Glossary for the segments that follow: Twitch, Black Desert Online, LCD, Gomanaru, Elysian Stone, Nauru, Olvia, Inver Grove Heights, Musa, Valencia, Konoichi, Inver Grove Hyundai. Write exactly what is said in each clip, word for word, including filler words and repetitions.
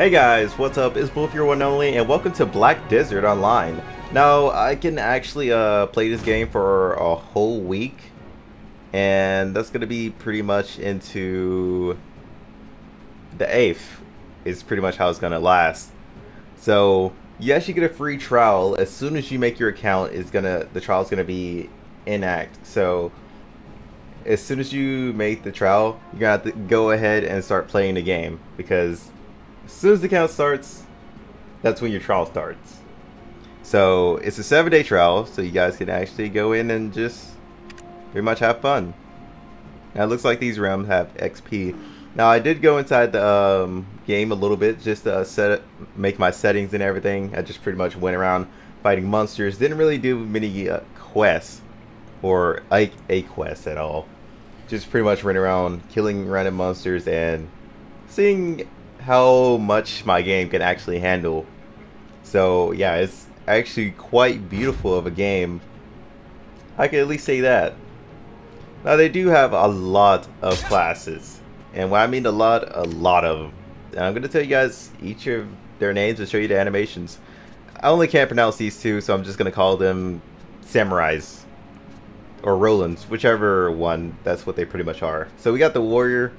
Hey guys, what's up? It's Wolf, your one only, and welcome to Black Desert Online. Now, I can actually uh, play this game for a whole week, and that's going to be pretty much into the eighth, is pretty much how it's going to last. So, yes, you get a free trial. As soon as you make your account, it's gonna the trial is going to be in act. So, as soon as you make the trial, you're going to have to go ahead and start playing the game, because as soon as the count starts, that's when your trial starts. So it's a seven day trial, so you guys can actually go in and just pretty much have fun. Now it looks like these realms have X P. Now I did go inside the um, game a little bit just to uh, set up, make my settings and everything. I just pretty much went around fighting monsters. Didn't really do many uh, quests or like a quest at all. Just pretty much ran around killing random monsters and seeing how much my game can actually handle. So yeah, it's actually quite beautiful of a game, I can at least say that. Now they do have a lot of classes, and when I mean a lot, a lot of them. And I'm going to tell you guys each of their names and show you the animations. I only can't pronounce these two, so I'm just going to call them Samurais or Rolands, whichever one. That's what they pretty much are. So we got the Warrior,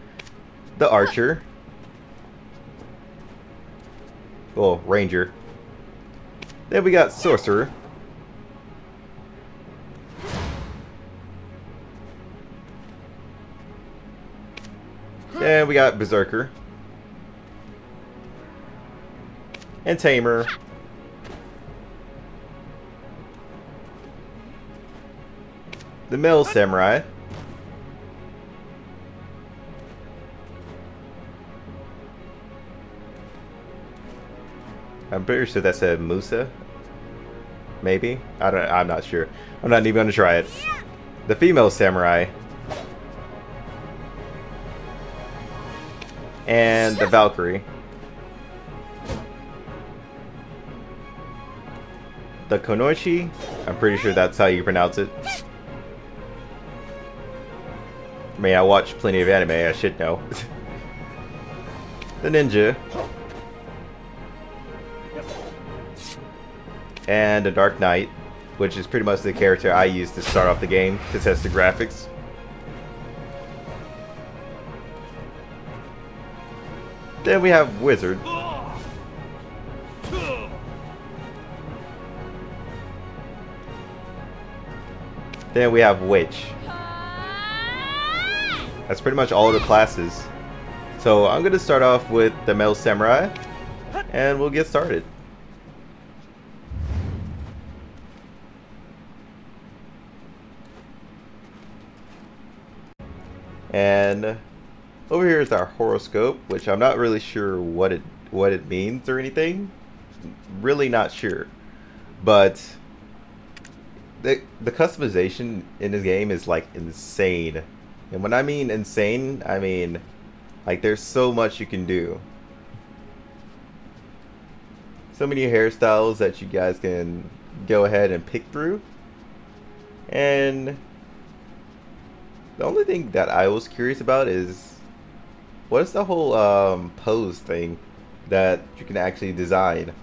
the Archer, well, Ranger. Then we got Sorcerer. Then we got Berserker. And Tamer. The male Samurai. I'm pretty sure that said Musa. Maybe? I don't I'm not sure. I'm not even gonna try it. The female samurai. And the Valkyrie. The Konoichi? I'm pretty sure that's how you pronounce it. I mean, I watch plenty of anime, I should know. The ninja. And the Dark Knight, which is pretty much the character I used to start off the game to test the graphics. Then we have Wizard. Then we have Witch. That's pretty much all the classes. So I'm going to start off with the male samurai, and we'll get started. And over here is our horoscope, which I'm not really sure what it what it means or anything. Really not sure. But the the customization in this game is like insane. And when I mean insane, I mean like there's so much you can do. So many hairstyles that you guys can go ahead and pick through. And the only thing that I was curious about is what is the whole um, pose thing that you can actually design.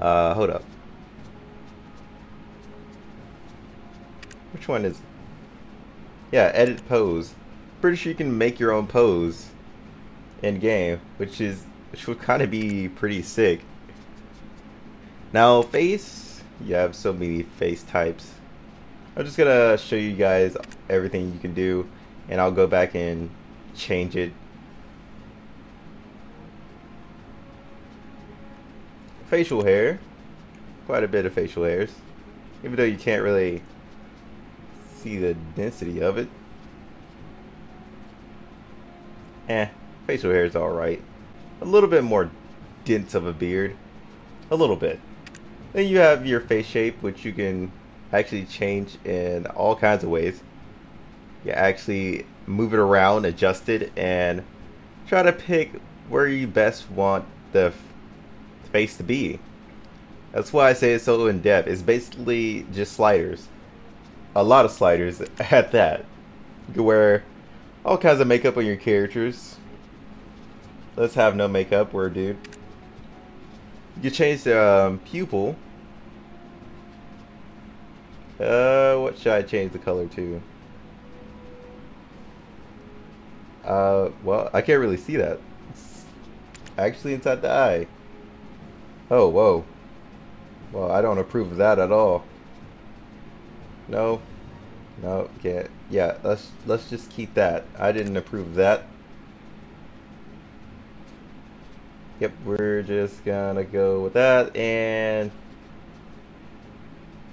Uh, hold up. Which one is? Yeah, edit pose. Pretty sure you can make your own pose in game, which is which would kind of be pretty sick. Now face, you have so many face types. I'm just gonna show you guys everything you can do, and I'll go back and change it. Facial hair, quite a bit of facial hairs, even though you can't really see the density of it. Eh, facial hair is alright. A little bit more dense of a beard, a little bit. Then you have your face shape, which you can actually change in all kinds of ways. You actually move it around, adjust it, and try to pick where you best want the face to be. That's why I say it's so in depth. It's basically just sliders, a lot of sliders at that. You can wear all kinds of makeup on your characters, Let's have no makeup. We're a dude. You changed the um, pupil. Uh, what should I change the color to? Uh, well, I can't really see that. It's actually inside the eye. Oh, whoa. Well, I don't approve of that at all. No. No, can't. Yeah, let's, let's just keep that. I didn't approve of that. Yep, we're just gonna go with that, and...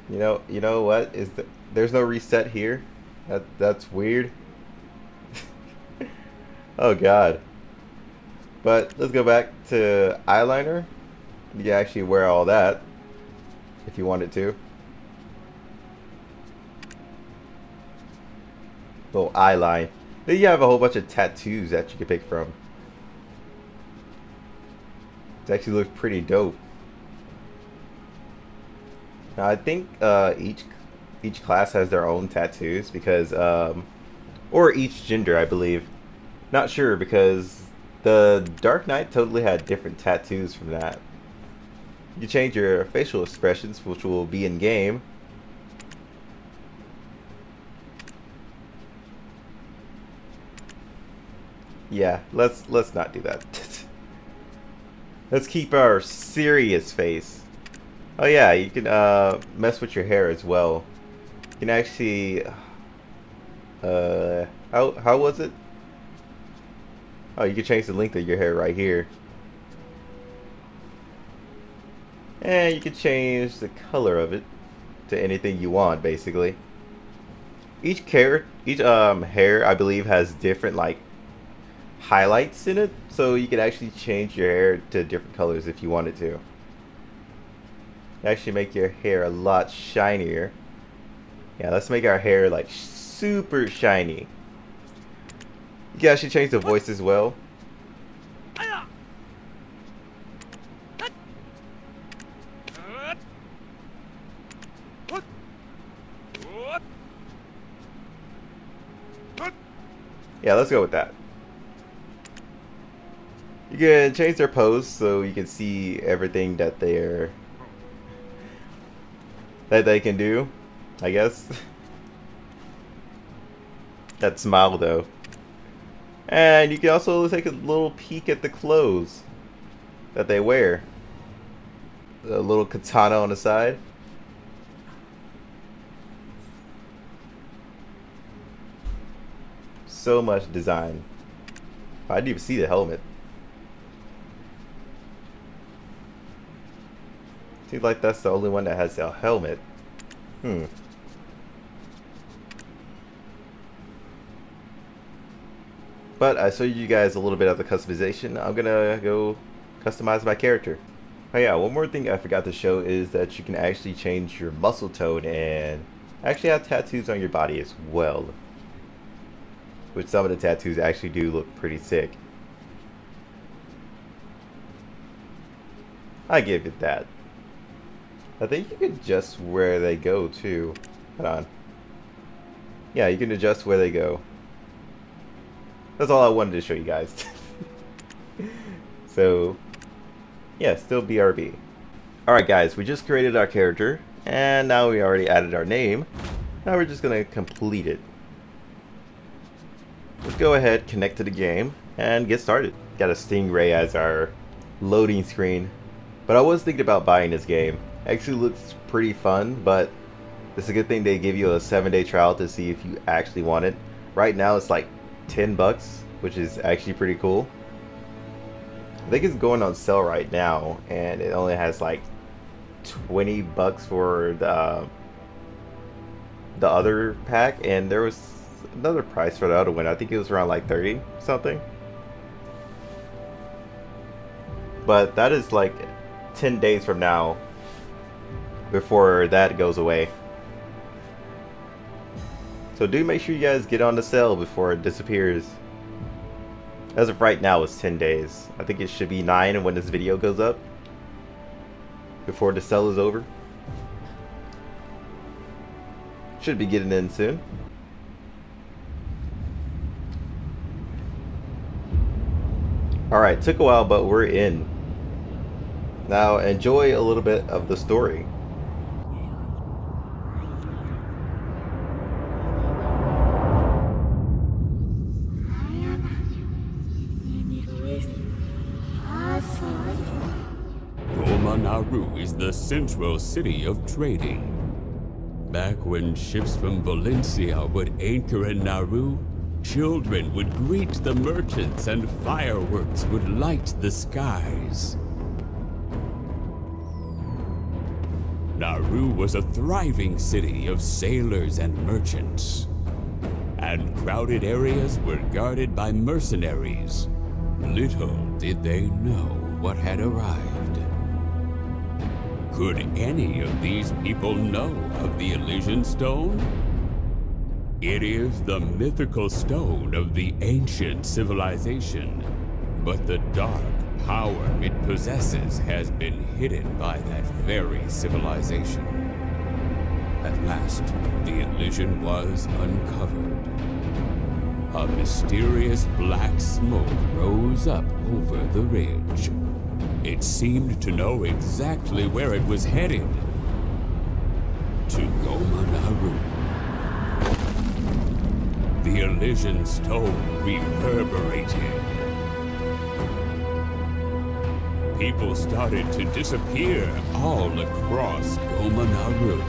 You know, you know what is the, there's no reset here. That that's weird. Oh God. But let's go back to eyeliner. You can actually wear all that if you wanted to. Little eye line. Then you have a whole bunch of tattoos that you can pick from. It actually looks pretty dope. Now, I think uh, each each class has their own tattoos because, um, or each gender, I believe. Not sure, because the Dark Knight totally had different tattoos from that. You change your facial expressions, which will be in game. Yeah, let's let's not do that. Let's keep our serious face. Oh yeah, you can uh, mess with your hair as well. You can actually, uh, how, how was it? Oh, you can change the length of your hair right here. And you can change the color of it to anything you want, basically. Each hair, each um, hair, I believe, has different, like, highlights in it. So you can actually change your hair to different colors if you wanted to. Actually make your hair a lot shinier. Yeah, let's make our hair like super shiny. You can actually change the voice as well. Yeah, let's go with that. You can change their pose so you can see everything that they're that they can do, I guess. That smile though. And you can also take a little peek at the clothes that they wear. A little katana on the side. So much design. I didn't even see the helmet. Seems like that's the only one that has a helmet. Hmm. But I showed you guys a little bit of the customization. I'm gonna go customize my character. Oh yeah, one more thing I forgot to show is that you can actually change your muscle tone and actually have tattoos on your body as well. Which some of the tattoos actually do look pretty sick. I give it that. I think you can adjust where they go too. Hold on. Yeah, you can adjust where they go. That's all I wanted to show you guys. So, yeah, still B R B. Alright guys, we just created our character, and now we already added our name. Now we're just gonna complete it. Let's go ahead, connect to the game, and get started. Got a Stingray as our loading screen. But I was thinking about buying this game. Actually looks pretty fun, but it's a good thing they give you a seven day trial to see if you actually want it. Right now it's like ten bucks, which is actually pretty cool. I think it's going on sale right now, and it only has like twenty bucks for the, the other pack, and there was another price for the other one. I think it was around like thirty something. But that is like ten days from now, before that goes away. So do make sure you guys get on the sale before it disappears. As of right now, it's ten days. I think it should be nine when this video goes up, before the sale is over. Should be getting in soon. All right, took a while, but we're in. Now enjoy a little bit of the story. Nauru is the central city of trading. Back when ships from Valencia would anchor in Nauru, children would greet the merchants and fireworks would light the skies. Nauru was a thriving city of sailors and merchants, and crowded areas were guarded by mercenaries. Little did they know what had arrived. Could any of these people know of the Elysian Stone? It is the mythical stone of the ancient civilization, but the dark power it possesses has been hidden by that very civilization. At last, the Elysian was uncovered. A mysterious black smoke rose up over the ridge. It seemed to know exactly where it was headed. To Gomanaru. The Elysian Stone reverberated. People started to disappear all across Gomanaru.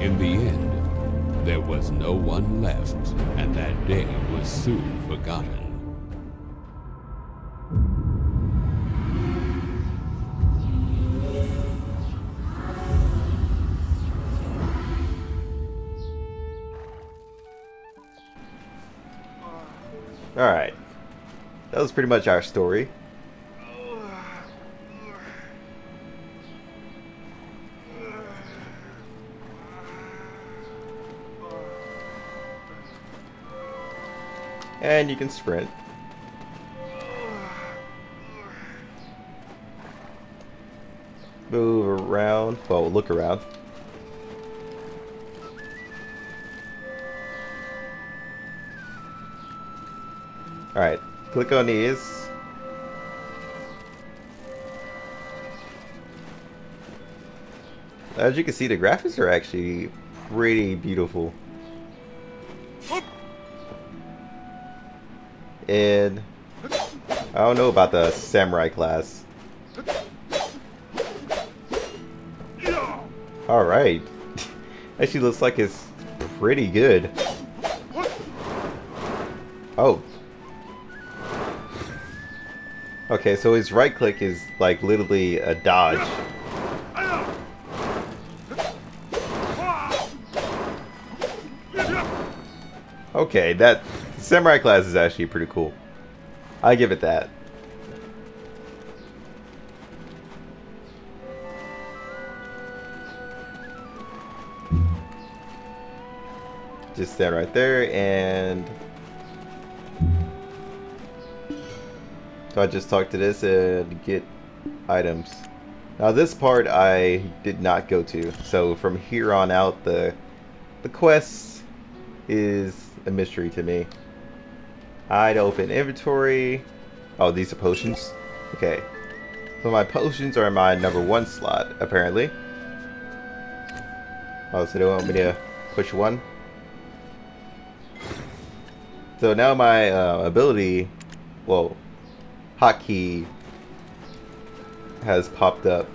In the end, there was no one left, and that day was soon forgotten. All right, that was pretty much our story. And you can sprint. Move around. Well, look around. Alright, click on these. As you can see, the graphics are actually pretty beautiful. And I don't know about the samurai class. All right, actually looks like it's pretty good. Oh, okay. So his right click is like literally a dodge. Okay, that. Samurai class is actually pretty cool. I give it that. Just stand right there, and so I just talked to this and get items. Now this part I did not go to, so from here on out the the quest is a mystery to me. I'd open inventory. Oh, these are potions. Okay. So my potions are in my number one slot, apparently. Oh, so they want me to push one. So now my uh, ability, well, hotkey has popped up.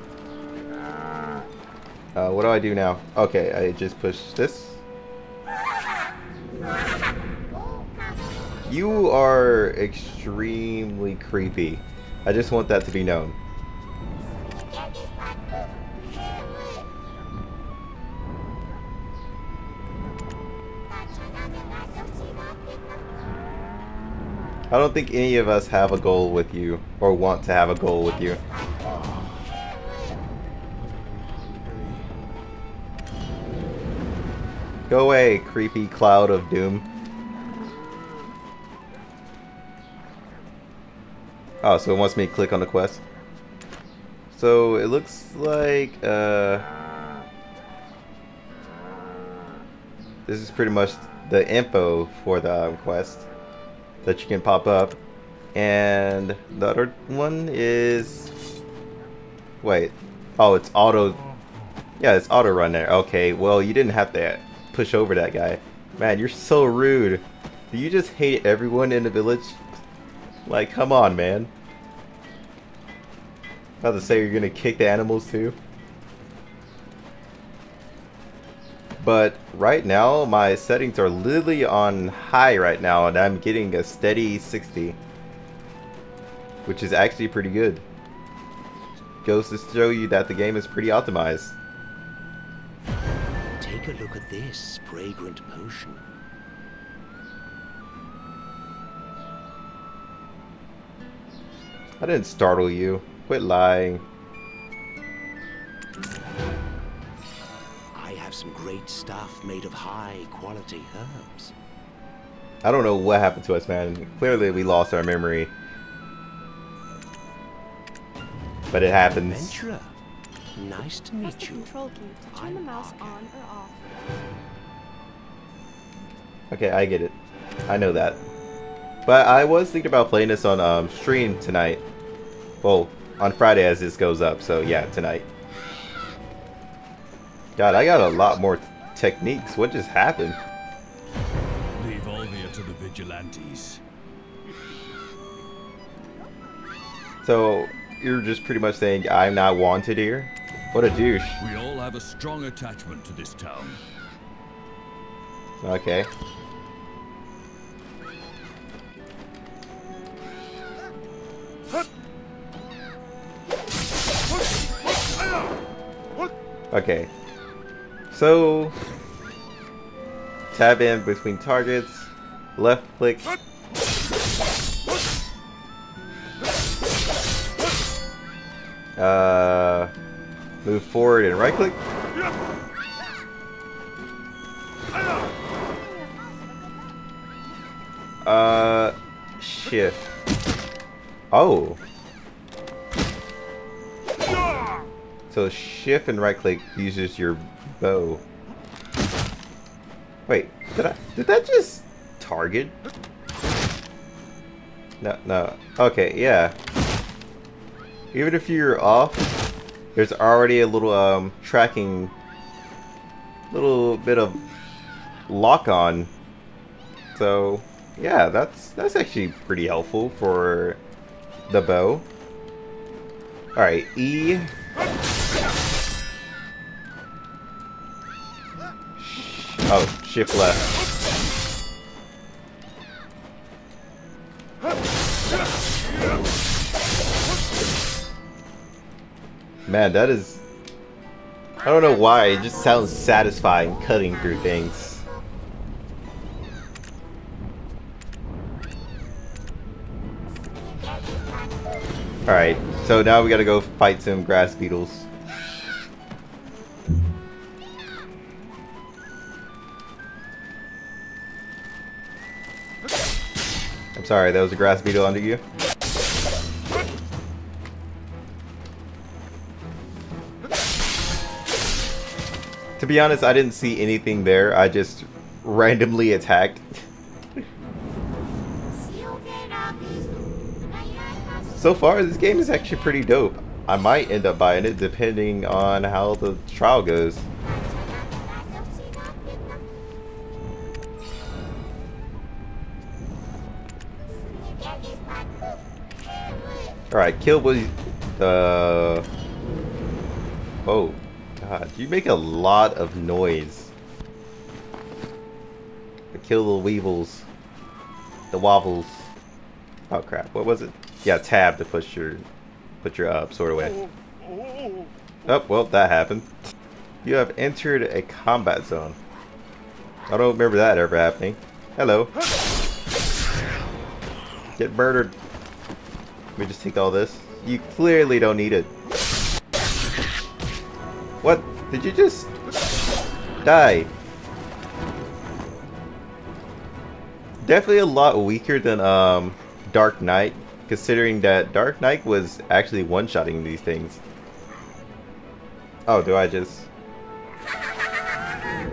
Uh, what do I do now? Okay, I just push this. You are extremely creepy. I just want that to be known. I don't think any of us have a goal with you, or want to have a goal with you. Go away, creepy cloud of doom. Oh, so it wants me to click on the quest. So it looks like uh This is pretty much the info for the um, quest that you can pop up. And the other one is... Wait. Oh, it's auto... Yeah, it's auto run there. Okay, well, you didn't have to push over that guy. Man, you're so rude. Do you just hate everyone in the village? Like, come on, man. About to say you're gonna kick the animals too. But right now, my settings are literally on high right now, and I'm getting a steady sixty. Which is actually pretty good. Goes to show you that the game is pretty optimized. Take a look at this fragrant potion. I didn't startle you. Quit lying. I have some great stuff made of high quality herbs. I don't know what happened to us, man. Clearly we lost our memory. But it happens. Adventurer. Nice to meet you. Control key to turn the mouse on or off. Okay, I get it. I know that. But I was thinking about playing this on um, stream tonight. Well, on Friday as this goes up, so yeah, tonight. God, I got a lot more techniques. What just happened? Leave Olvia to the vigilantes. So... You're just pretty much saying I'm not wanted here? What a douche. We all have a strong attachment to this town. Okay. Okay. So tab in between targets, left click. Uh, move forward and right click. Uh, shift. Oh. So shift and right click uses your bow. Wait, did I? Did that just target? No, no. Okay, yeah. Even if you're off, there's already a little um, tracking, little bit of lock on. So yeah, that's that's actually pretty helpful for the bow. All right, E, oh, shift left. Man, that is... I don't know why, it just sounds satisfying cutting through things. Alright, so now we gotta go fight some grass beetles. I'm sorry, that was a grass beetle under you? To be honest, I didn't see anything there. I just randomly attacked. So far, this game is actually pretty dope. I might end up buying it depending on how the trial goes. Alright, kill was the... Uh, oh. God, you make a lot of noise. I kill the weevils. The wobbles. Oh crap, what was it? Yeah, tab to push your put your up sword away. Oh well, that happened. You have entered a combat zone. I don't remember that ever happening. Hello. Get murdered. Let me just take all this. You clearly don't need it. What? Did you just die? Definitely a lot weaker than um, Dark Knight, considering that Dark Knight was actually one-shotting these things. Oh, do I just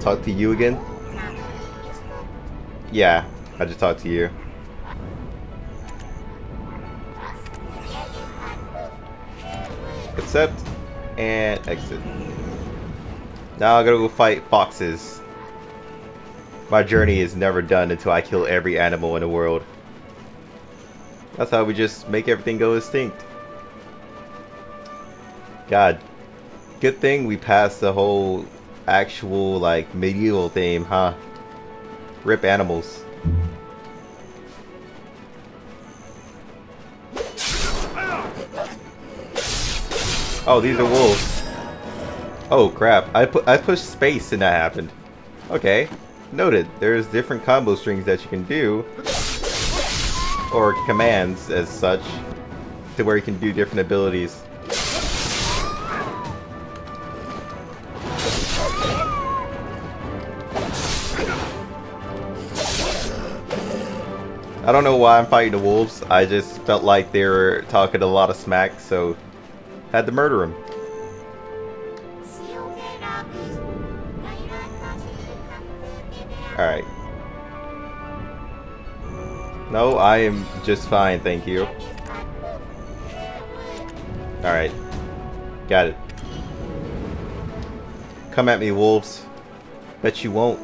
talk to you again? Yeah, I just talked to you. Accept and exit. Now I gotta go fight foxes. My journey is never done until I kill every animal in the world. That's how we just make everything go extinct. God. Good thing we passed the whole actual, like, medieval theme, huh? Rip animals. Oh, these are wolves. Oh crap, I, pu I pushed space and that happened. Okay. Noted, there's different combo strings that you can do, or commands as such, to where you can do different abilities. I don't know why I'm fighting the wolves, I just felt like they were talking a lot of smack, so had to murder them. Alright. No, I am just fine, thank you. Alright. Got it. Come at me, wolves. Bet you won't.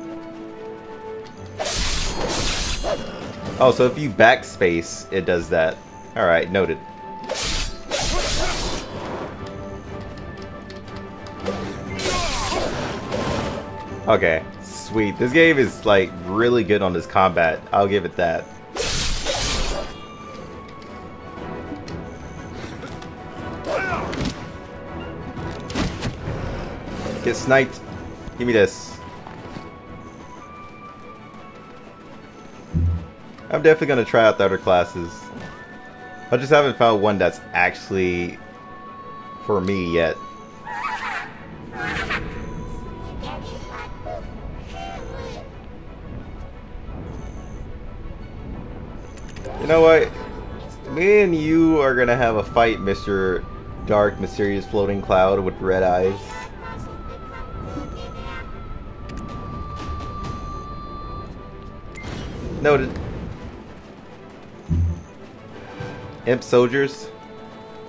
Oh, so if you backspace, it does that. Alright, noted. Okay. Sweet. This game is, like, really good on this combat. I'll give it that. Get sniped. Give me this. I'm definitely gonna try out the other classes. I just haven't found one that's actually for me yet. You know what? Me and you are gonna have a fight, Mister Dark Mysterious Floating Cloud with red eyes. Noted. Imp soldiers?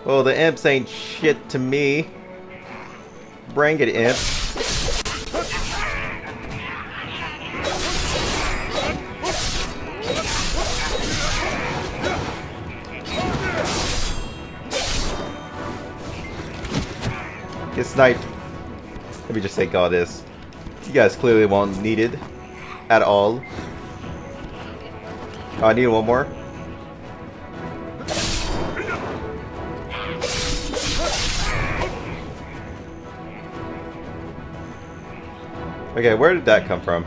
Well, the imps ain't shit to me. Bring it, imp. Sniped. Let me just take all this. You guys clearly won't need it at all. Oh, I need one more. Okay, where did that come from?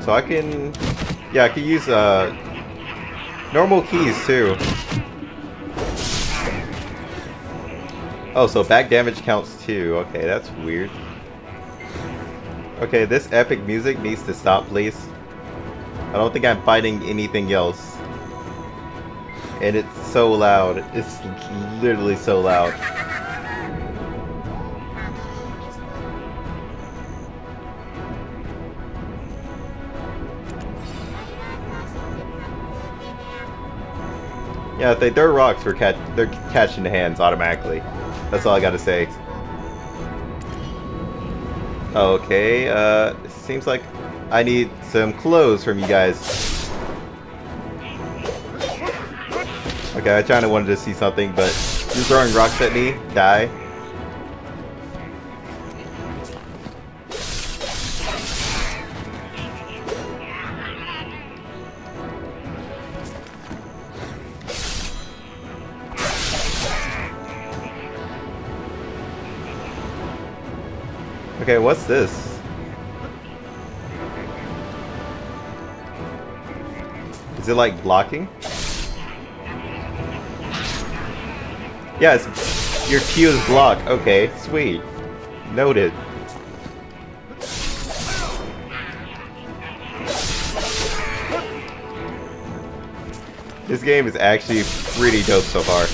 So I can... Yeah, I could use uh, normal keys too. Oh, so back damage counts too. Okay, that's weird. Okay, this epic music needs to stop, please. I don't think I'm fighting anything else. And it's so loud. It's literally so loud. Yeah, if they throw rocks, we're catch they're catching the hands automatically. That's all I gotta say. Okay, uh, seems like I need some clothes from you guys. Okay, I kinda wanted to see something, but you're throwing rocks at me. Die. Okay, what's this? Is it like blocking? Yeah, it's, your Q is block. Okay, sweet. Noted. This game is actually pretty dope so far.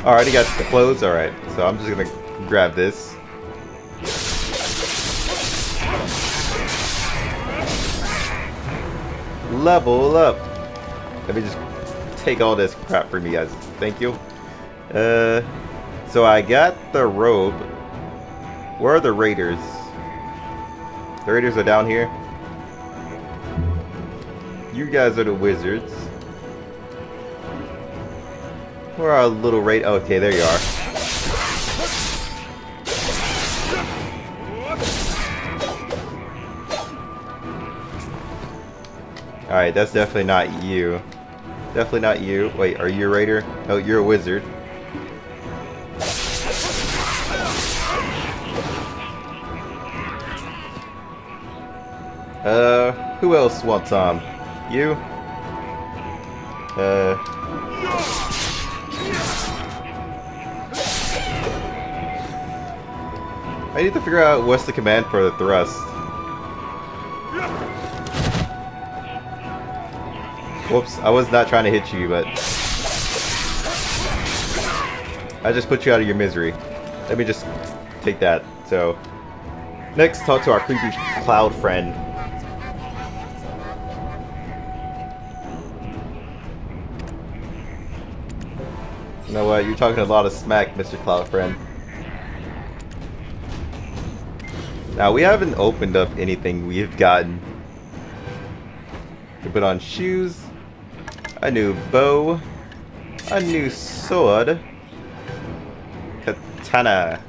Alrighty, got the clothes. Alright, so I'm just gonna grab this. Level up. Let me just take all this crap from you guys. Thank you. Uh, so I got the robe. Where are the raiders? The raiders are down here. You guys are the wizards. Where are our little raid? Okay, there you are. Alright, that's definitely not you. Definitely not you. Wait, are you a raider? No, you're a wizard. Uh, who else wants on? You? Uh. I need to figure out what's the command for the thrust. Whoops, I was not trying to hit you, but I just put you out of your misery. Let me just take that. So, next, talk to our creepy cloud friend. You know what, you're talking a lot of smack, Mister Cloud Friend. Now, we haven't opened up anything we've gotten. We put on shoes, a new bow, a new sword, katana.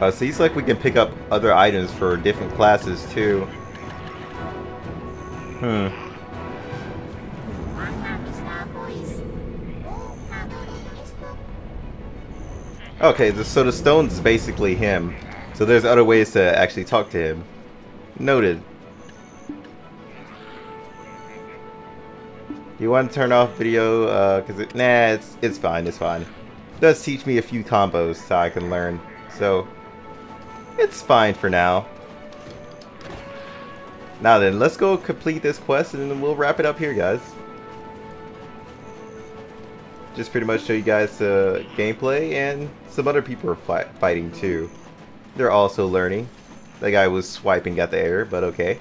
Uh, seems like we can pick up other items for different classes too. Hmm. Okay, so the stone's basically him. So there's other ways to actually talk to him. Noted. You want to turn off video? Uh, cause it, nah, it's it's fine. It's fine. It does teach me a few combos so I can learn. So it's fine for now. Now then, let's go complete this quest and then we'll wrap it up here, guys. Just pretty much show you guys the uh, gameplay, and some other people are fi fighting too. They're also learning. That guy was swiping at the air, but okay.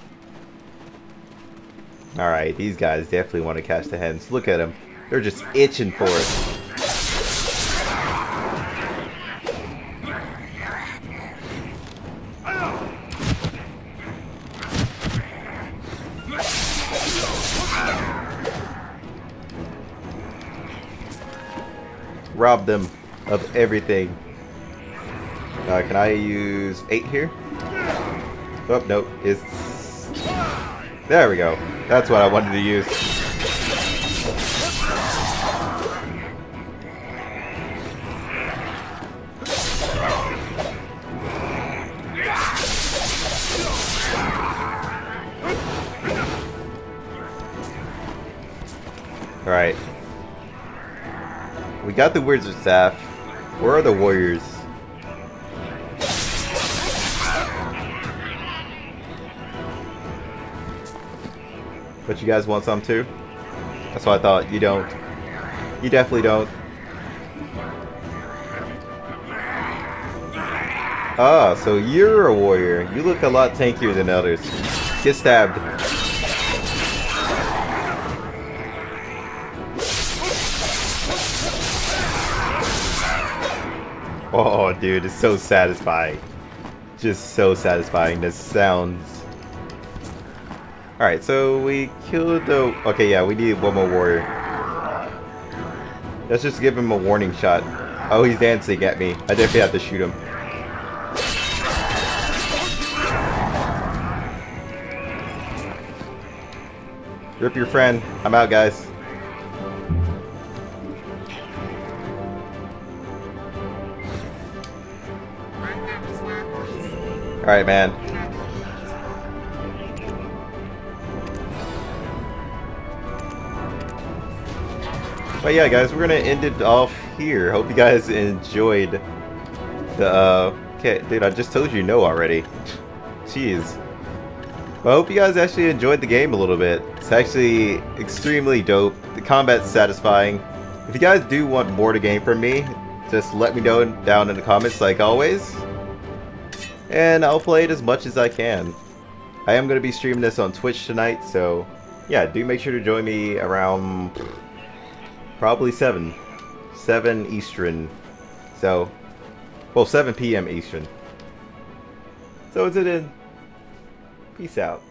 Alright, these guys definitely want to catch the hens. Look at them. They're just itching for it. Rob them of everything. Uh, can I use eight here? Oh, nope. It's... There we go. That's what I wanted to use. Alright. We got the wizard staff. Where are the warriors? But you guys want some too? That's what I thought. You don't. You definitely don't. Ah, so you're a warrior. You look a lot tankier than others. Get stabbed. Oh, dude, it's so satisfying. Just so satisfying. The sounds. Alright, so we killed the... Okay, yeah, we need one more warrior. Let's just give him a warning shot. Oh, he's dancing at me. I definitely have to shoot him. Rip your friend. I'm out, guys. Alright, man. But yeah, guys, we're gonna end it off here. Hope you guys enjoyed the, uh... Okay, dude, I just told you no already. Jeez. But I hope you guys actually enjoyed the game a little bit. It's actually extremely dope. The combat's satisfying. If you guys do want more to game from me, just let me know down in the comments like always, and I'll play it as much as I can. I am going to be streaming this on Twitch tonight, so yeah, do make sure to join me around probably seven, seven Eastern, so, well, seven p m Eastern. So it's it in. Peace out.